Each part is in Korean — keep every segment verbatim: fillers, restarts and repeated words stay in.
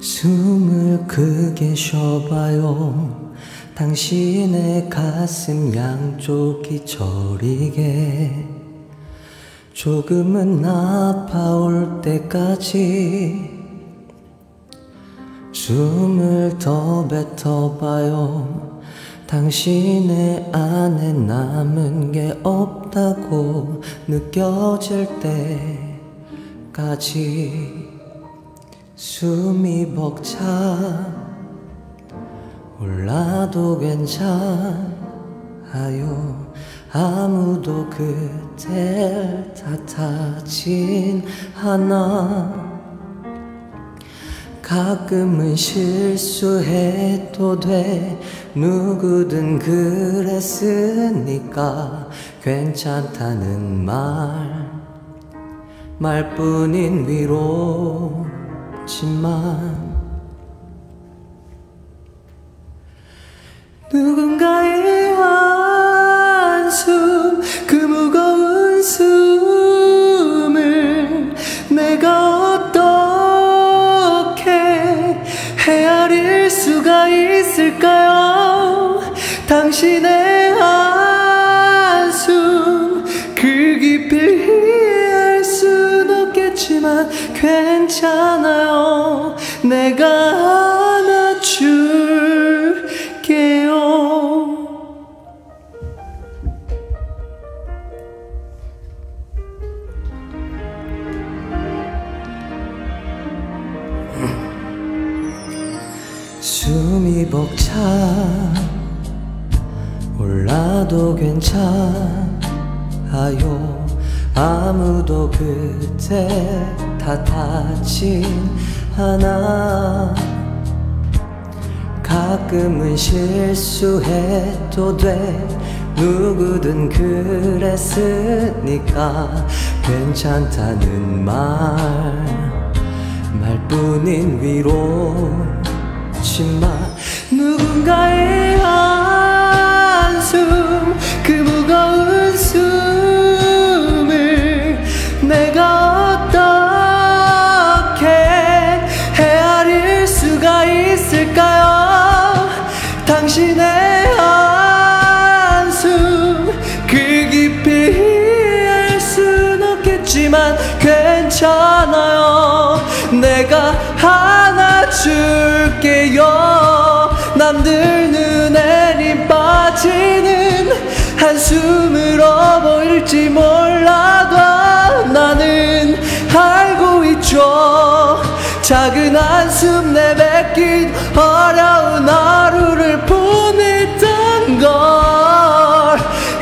숨을 크게 쉬어봐요. 당신의 가슴 양쪽이 저리게 조금은 아파올 때까지 숨을 더 뱉어봐요. 당신의 안에 남은 게 없다고 느껴질 때까지 숨이 벅차 올라도 괜찮아요. 아무도 그댈 탓하진 않아. 가끔은 실수해도 돼. 누구든 그랬으니까 괜찮다는 말 말뿐인 위로지만 누군가의 한숨, 그 무거운 숨을 내가 어떻게 헤아릴 수가 있을까요? 당신의 한숨 그 깊이를 이해할 순 없겠지만 괜찮아요. 내가 안아줄게요. 숨이 벅차 올라도 괜찮아요. 아무도 그대 탓하진 않아. 가끔은 실수해도 돼. 누구든 그랬으니까 괜찮다는 말 말뿐인 위로 누군가의 한숨, 그 무거운 숨을 내가 어떻게 헤아릴 수가 있을까요? 당신의 한숨 그 깊이 이해할 순 없겠지만 괜찮아요. 내가 안아줄게요. 남들 눈에 힘 빠지는 한숨으로 보일지 몰라도 나는 알고 있죠. 작은 한숨 내뱉긴 어려운 하루를 보냈던 걸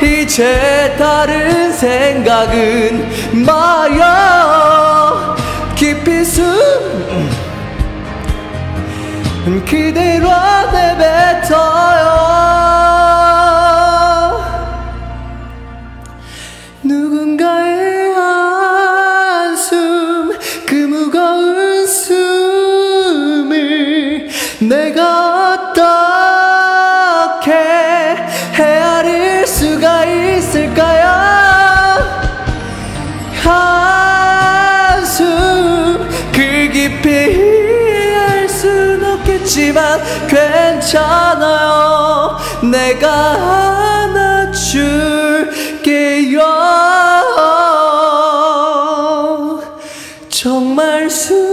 이제 다른 생각은 마요. 깊이 숨 그대로 내뱉어요. 누군가의 한숨 그 무거운 숨을 내가 어떻게 헤아릴 수가 있을까요? 한숨 그 깊이 지만 괜찮아요. 내가 안아줄게요. 정말 수